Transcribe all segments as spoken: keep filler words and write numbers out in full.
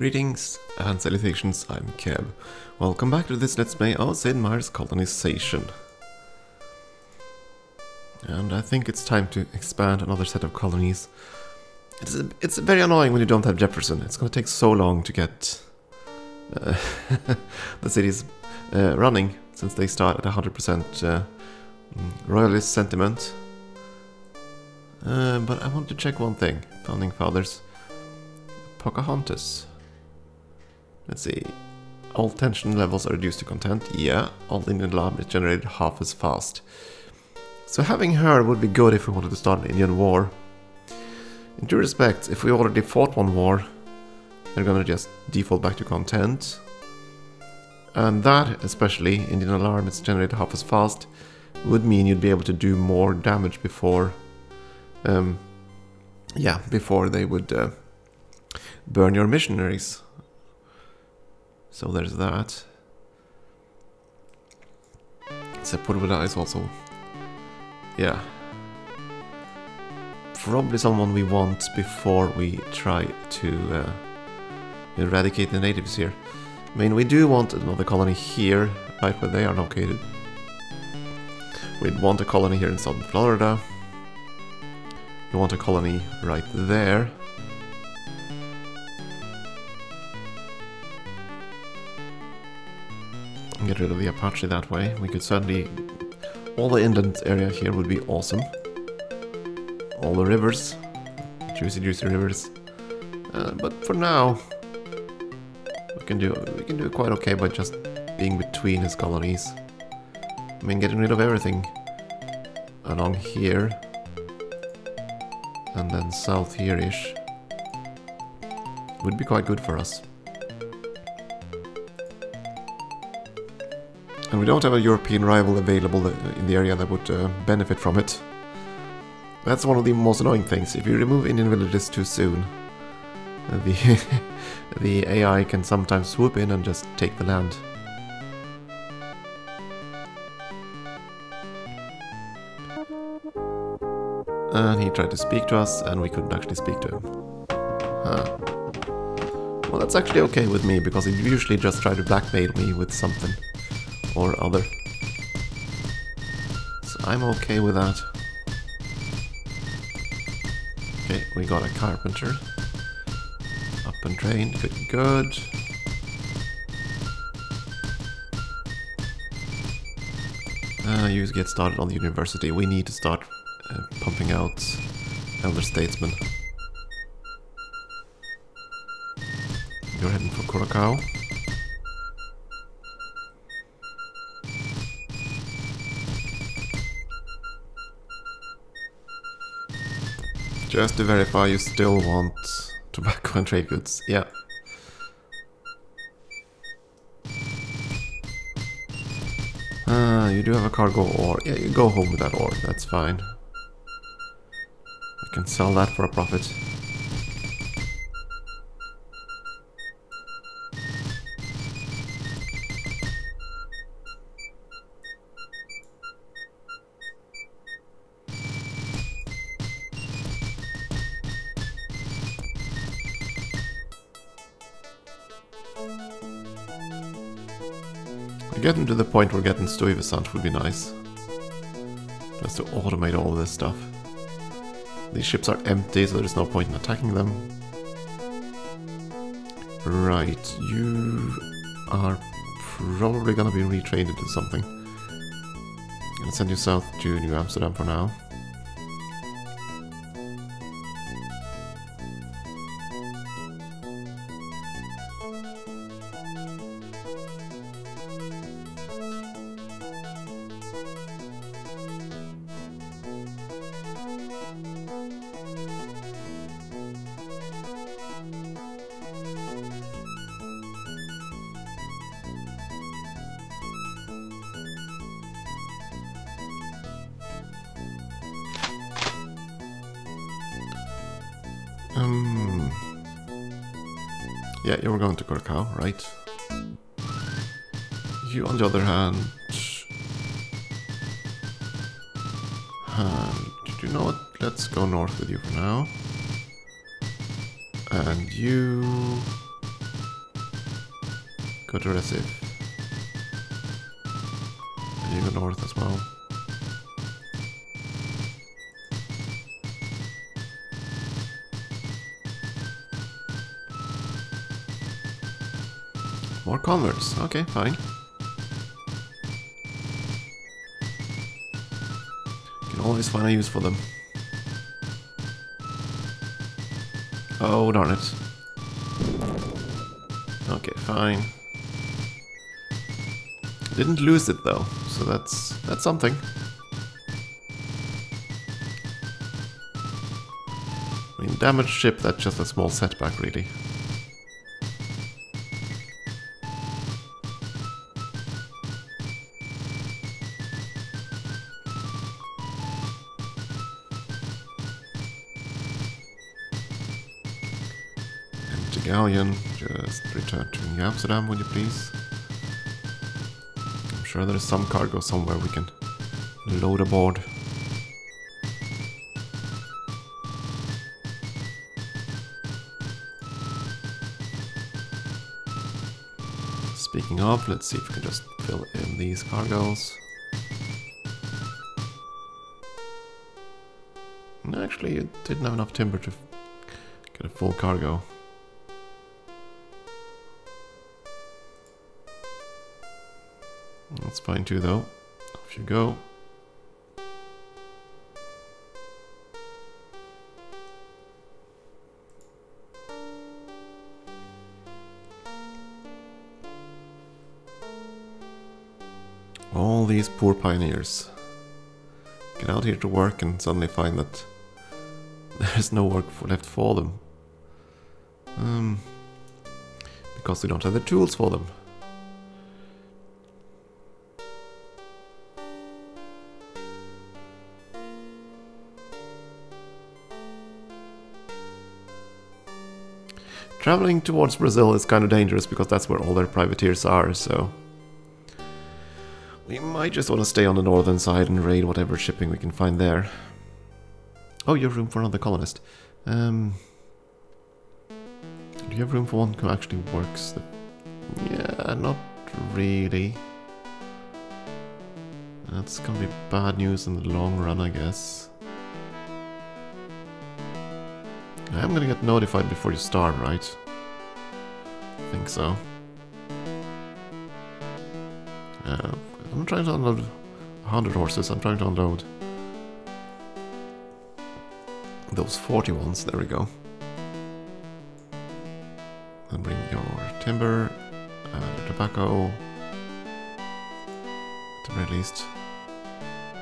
Greetings and salutations, I'm Keb. Welcome back to this Let's Play of Sid Meier's Colonization. And I think it's time to expand another set of colonies. It's, a, it's very annoying when you don't have Jefferson. It's going to take so long to get uh, the cities uh, running, since they start at one hundred percent uh, royalist sentiment. Uh, but I want to check one thing. Founding Fathers. Pocahontas. Let's see. All tension levels are reduced to content. Yeah. All Indian love is generated half as fast. So having her would be good if we wanted to start an Indian war. In due respect, if we already fought one war, they're gonna just default back to content. And that, especially, Indian alarm is generated half as fast, would mean you'd be able to do more damage before... Um, yeah, before they would uh, burn your missionaries. So there's that. Sepulveda is also... yeah. Probably someone we want before we try to uh, eradicate the natives here. I mean, we do want another colony here, right where they are located. We'd want a colony here in southern Florida. We want a colony right there. And get rid of the Apache that way. We could certainly... all the inland area here would be awesome. All the rivers. Juicy, juicy rivers. Uh, but for now... We can do we can do quite okay by just being between his colonies. I mean, getting rid of everything along here and then south here-ish would be quite good for us. And we don't have a European rival available in the area that would uh, benefit from it. That's one of the most annoying things. If you remove Indian villages too soon, the the A I can sometimes swoop in and just take the land. And he tried to speak to us, and we couldn't actually speak to him. Huh. Well, that's actually okay with me, because he usually just tried to blackmail me with something or other. So I'm okay with that. Okay, we got a carpenter. Up and trained, good, good. Uh, you get started on the university. We need to start uh, pumping out elder statesmen. You're heading for Curaçao. Just to verify, you still want tobacco and trade goods, yeah. Ah, you do have a cargo ore. Yeah, you go home with that ore, that's fine. I can sell that for a profit. Getting to the point where getting Stuyvesant would be nice. Just to automate all this stuff. These ships are empty, so there's no point in attacking them. Right, you are probably gonna be retrained into something. I'm gonna send you south to New Amsterdam for now. Um, yeah, you were going to Curaçao, right? You, on the other hand... Uh, did you know what? Let's go north with you for now. And you... Go to Recife. And you go north as well. More converts. Okay, fine. You can always find a use for them. Oh, darn it. Okay, fine. Didn't lose it though, so that's that's something. I mean, damaged ship, that's just a small setback really. Galleon, just return to New Amsterdam, would you please? I'm sure there's some cargo somewhere we can load aboard. Speaking of, let's see if we can just fill in these cargoes. No, actually, it didn't have enough timber to get a full cargo. That's fine too though. Off you go. All these poor pioneers get out here to work and suddenly find that there's no work left for them. Um, because we don't have the tools for them. Traveling towards Brazil is kind of dangerous because that's where all their privateers are, so we might just want to stay on the northern side and raid whatever shipping we can find there. Oh, you have room for another colonist. Um, do you have room for one who actually works? The... Yeah, not really. That's gonna be bad news in the long run, I guess. I am gonna get notified before you starve, right? I think so. Uh, I'm trying to unload one hundred horses. I'm trying to unload those forty ones. There we go. And bring your timber, uh, tobacco, at the very least,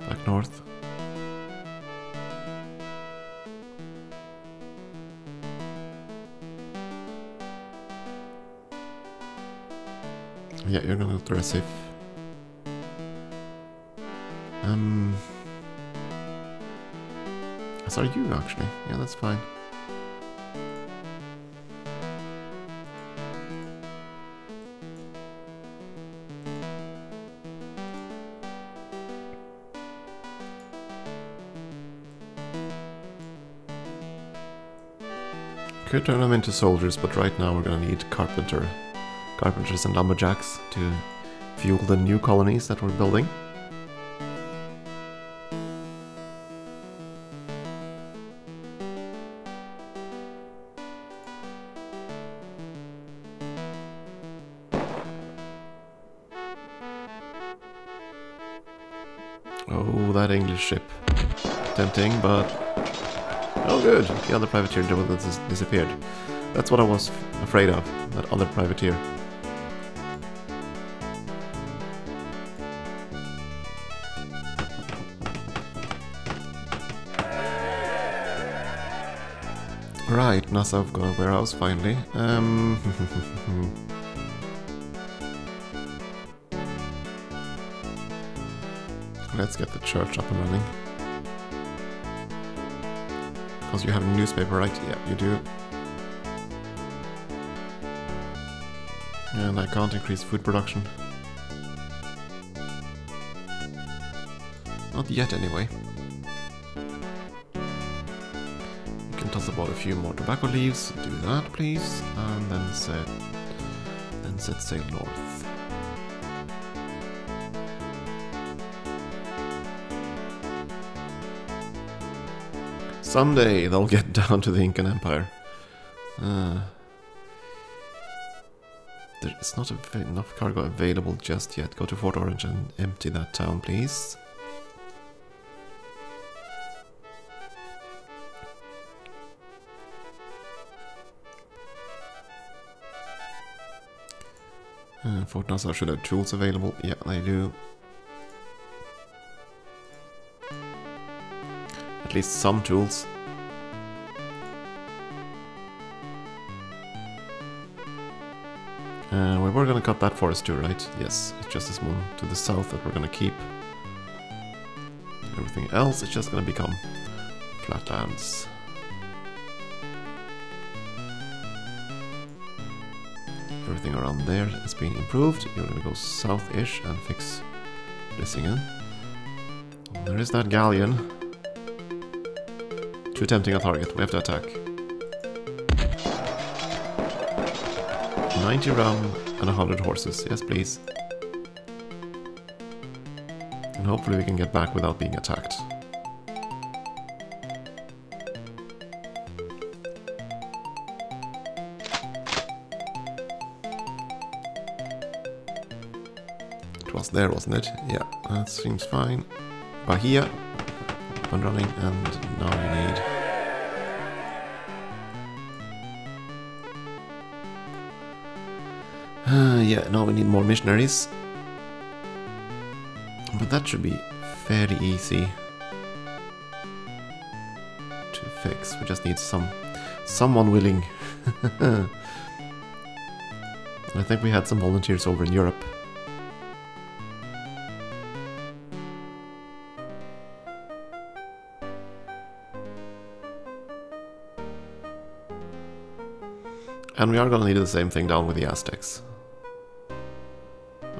back north. Yeah, you're gonna go to Recife. Um, as are you actually? Yeah, that's fine. Could turn them into soldiers, but right now we're gonna need carpenter. Carpenters and lumberjacks to fuel the new colonies that we're building. Oh, that English ship. Tempting, but... Oh good, the other privateer that disappeared. That's what I was afraid of, that other privateer. Right, Nassau got a warehouse finally. Um, let's get the church up and running. Because you have a newspaper, right? Yeah, you do. And I can't increase food production. Not yet, anyway. Toss about a few more tobacco leaves, do that please, and then set, then that sail north. Someday they'll get down to the Incan Empire. Uh, There's not enough cargo available just yet. Go to Fort Orange and empty that town, please. Uh, Fort Nassau should have tools available. Yeah, they do. At least some tools. Uh, we were gonna cut that forest too, right? Yes, it's just this one to the south that we're gonna keep. Everything else is just gonna become flatlands. Everything around there is being improved. You're gonna go south-ish and fix this again. There is that galleon. Too tempting a target, we have to attack. ninety rum and one hundred horses, yes please. And hopefully we can get back without being attacked. It was there, wasn't it? Yeah, that seems fine. Bahia, up and running, and now we need... Uh, yeah, now we need more missionaries. But that should be fairly easy to fix. We just need some someone willing. I think we had some volunteers over in Europe. And we are gonna need the same thing down with the Aztecs.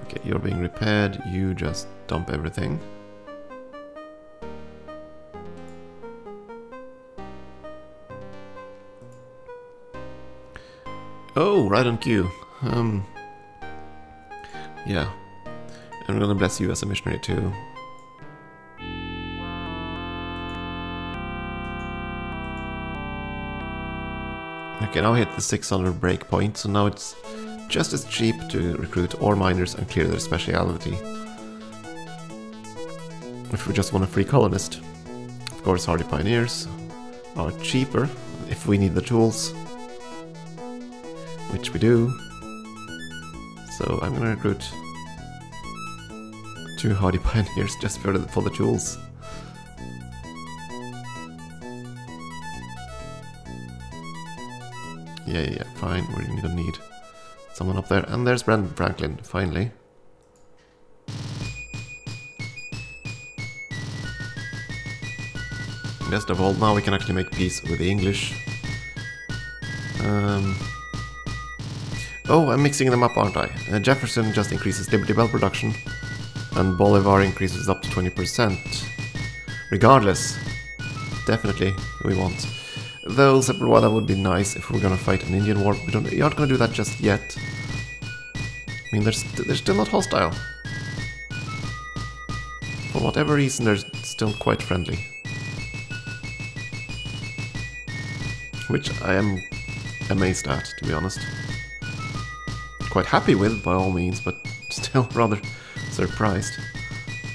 Okay, you're being repaired, you just dump everything. Oh, right on cue. Um, yeah. I'm gonna bless you as a missionary too. Okay, now we hit the six hundred breakpoint, so now it's just as cheap to recruit ore miners and clear their speciality. If we just want a free colonist. Of course, hardy pioneers are cheaper if we need the tools, which we do. So I'm gonna recruit two hardy pioneers just for the, for the tools. Yeah, yeah, fine, we're gonna need someone up there. And there's Brendan Franklin, finally. Best of all, now we can actually make peace with the English. Um, oh, I'm mixing them up, aren't I? Uh, Jefferson just increases Liberty Bell production, and Bolivar increases up to twenty percent. Regardless, definitely we want. Though Sepulveda would be nice if we we're gonna fight an Indian war. We don't. We aren't gonna do that just yet. I mean, they're, st they're still not hostile. For whatever reason, they're still quite friendly. Which I am amazed at, to be honest. Quite happy with, by all means, but still rather surprised.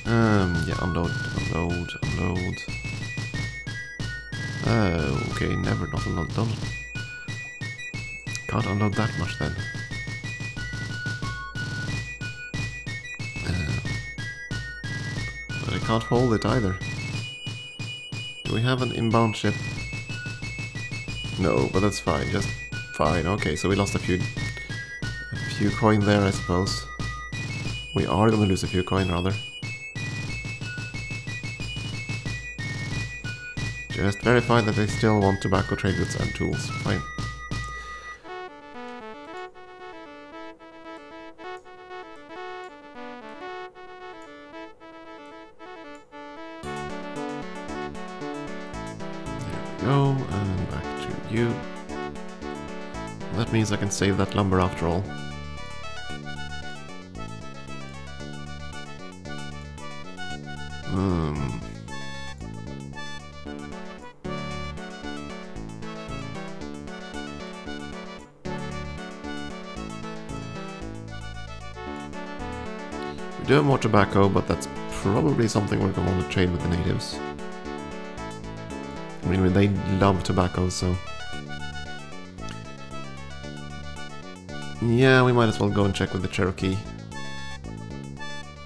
Um, yeah, unload, unload, unload. Oh, okay, never, not unload, done. Can't unload that much then. Uh, but I can't hold it either. Do we have an inbound ship? No, but that's fine, just fine. Okay, so we lost a few, a few coin there, I suppose. We are gonna lose a few coin, rather. Just verify that they still want tobacco, trade goods, and tools. Fine. There we go, and back to you. That means I can save that lumber after all. We do have more tobacco, but that's probably something we're going to trade with the natives. I mean, they love tobacco, so... Yeah, we might as well go and check with the Cherokee.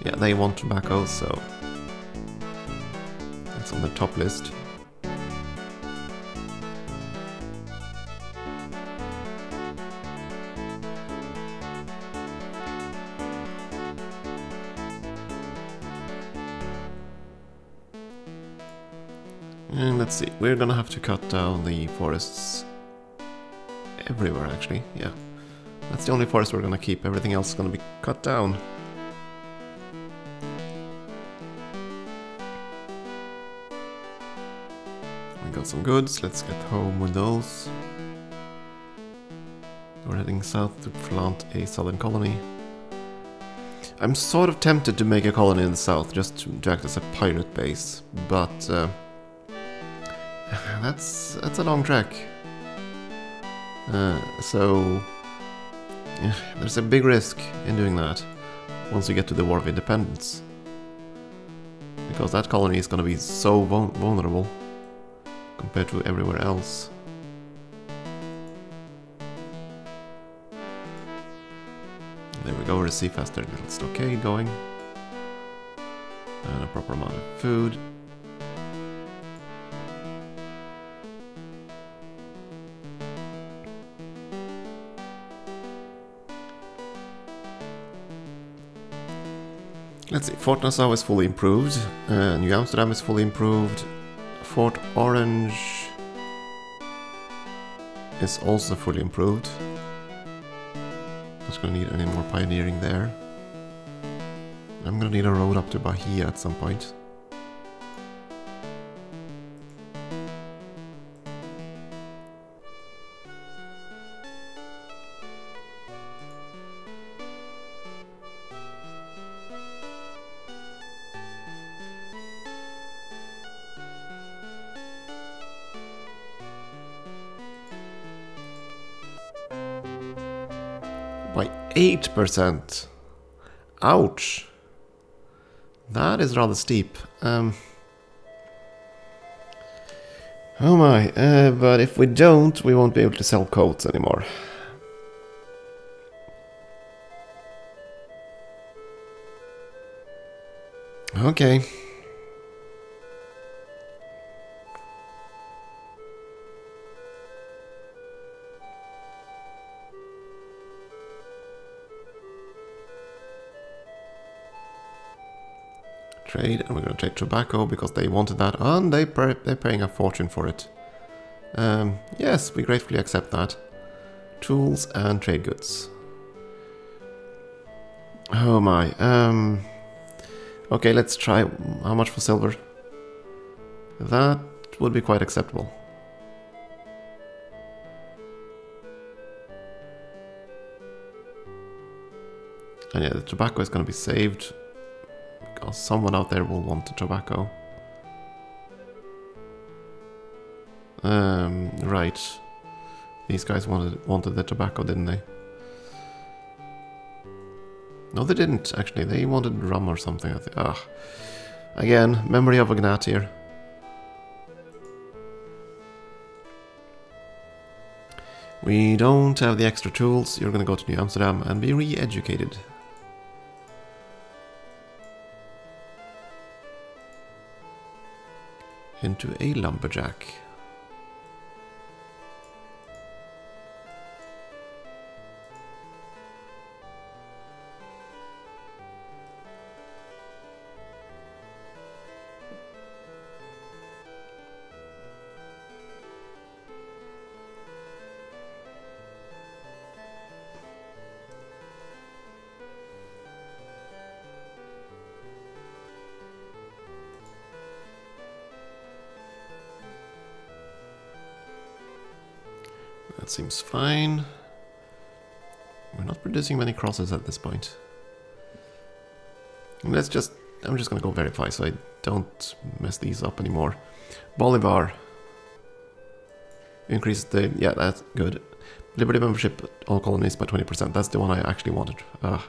Yeah, they want tobacco, so... That's on the top list. And let's see, we're gonna have to cut down the forests everywhere, actually, yeah. That's the only forest we're gonna keep, everything else is gonna be cut down. We got some goods, let's get home with those. We're heading south to plant a southern colony. I'm sort of tempted to make a colony in the south, just to act as a pirate base, but... Uh, that's... that's a long trek. Uh, so... Yeah, there's a big risk in doing that, once we get to the War of Independence. Because that colony is gonna be so vul vulnerable, compared to everywhere else. There we go, Recife has their little stockade going. And a proper amount of food. Let's see, Fort Nassau is fully improved, uh, New Amsterdam is fully improved, Fort Orange is also fully improved. Not gonna need any more pioneering there. I'm gonna need a road up to Bahia at some point. eight percent. Ouch. That is rather steep. Um, oh my, uh, but if we don't, we won't be able to sell coats anymore. Okay. Trade, and we're going to trade tobacco because they wanted that, and they pay, they're paying a fortune for it. Um, yes, we gratefully accept that. Tools and trade goods. Oh my. Um, okay, let's try. How much for silver? That would be quite acceptable. And yeah, the tobacco is going to be saved. Because someone out there will want the tobacco. Um, right. These guys wanted wanted the tobacco, didn't they? No, they didn't, actually. They wanted rum or something. I think. Ah. Again, memory of a gnat here. We don't have the extra tools. You're going to go to New Amsterdam and be re-educated. Into a lumberjack. That seems fine. We're not producing many crosses at this point. Let's just... I'm just gonna go verify so I don't mess these up anymore. Bolivar. Increase the... yeah, that's good. Liberty membership all colonies by twenty percent. That's the one I actually wanted. Uh,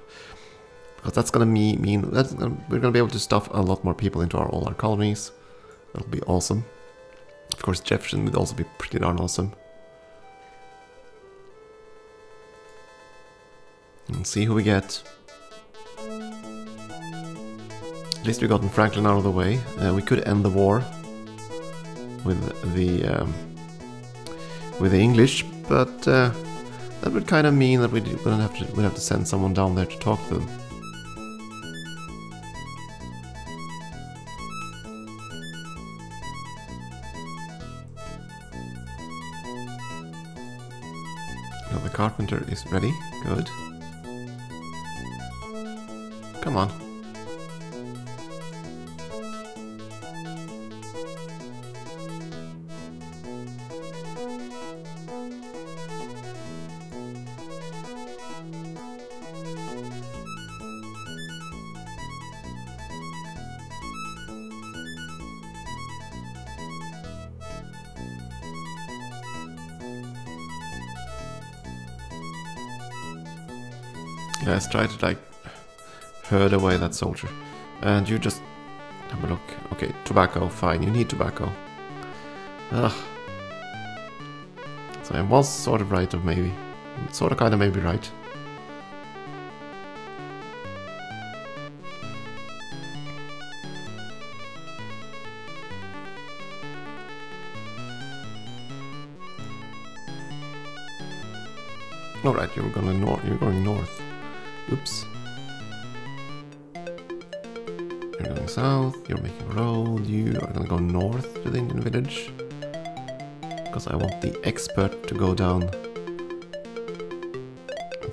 because that's gonna me mean that's gonna, we're gonna be able to stuff a lot more people into our, all our colonies. That'll be awesome. Of course, Jefferson would also be pretty darn awesome. And see who we get. At least we've gotten Franklin out of the way. Uh, we could end the war with the um, with the English, but uh, that would kind of mean that we wouldn't have to we'd have to send someone down there to talk to them. Now the carpenter is ready. Good. Come on. Let's try to like herd away that soldier. And you just have a look. Okay, tobacco, fine, you need tobacco. Ugh. So I was sort of right, or maybe. Sort of kind of maybe right. Alright, you're gonna nor you're going north. Oops. You're going south, you're making a road, you are gonna go north to the Indian village. Because I want the expert to go down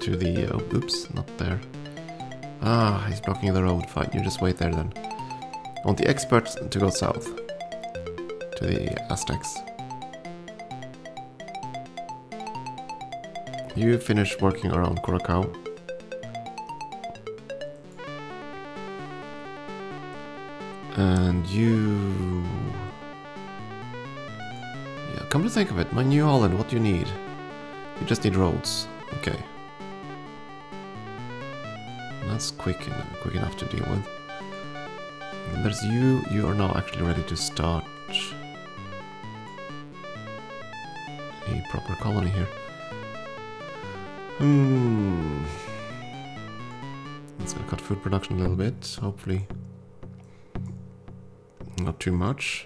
to the... Oh, oops, not there. Ah, he's blocking the road, fine, you just wait there then. I want the expert to go south to the Aztecs. You finish working around Curaçao. And you... Yeah, come to think of it, my New Holland, what do you need? You just need roads. Okay. That's quick and quick enough to deal with. And there's you. You are now actually ready to start a proper colony here. Hmm. That's gonna cut food production a little bit, hopefully. Not too much.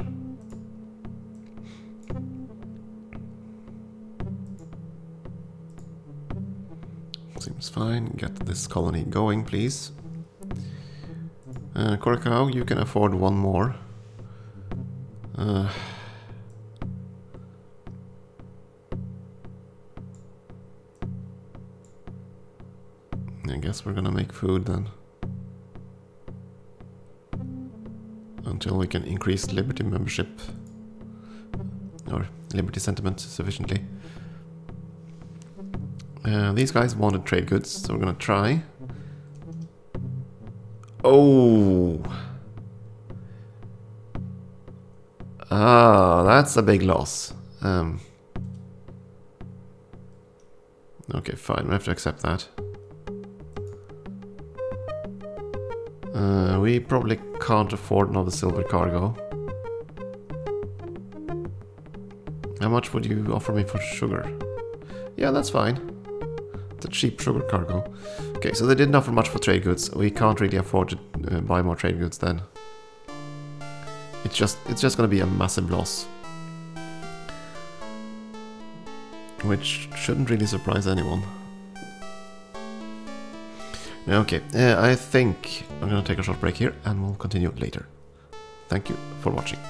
Seems fine. Get this colony going, please. Uh, Curaçao, you can afford one more. Uh, I guess we're gonna make food then. Until we can increase Liberty membership or Liberty sentiment sufficiently. Uh, these guys wanted trade goods, so we're gonna try. Oh! Ah, that's a big loss. Um, okay, fine, we have to accept that. Uh, we probably can't afford another silver cargo. How much would you offer me for sugar? Yeah, that's fine. It's a cheap sugar cargo. Okay, so they didn't offer much for trade goods. We can't really afford to uh, buy more trade goods then. It's just, it's just going to be a massive loss. Which shouldn't really surprise anyone. Okay, uh, I think I'm gonna take a short break here and we'll continue later. Thank you for watching.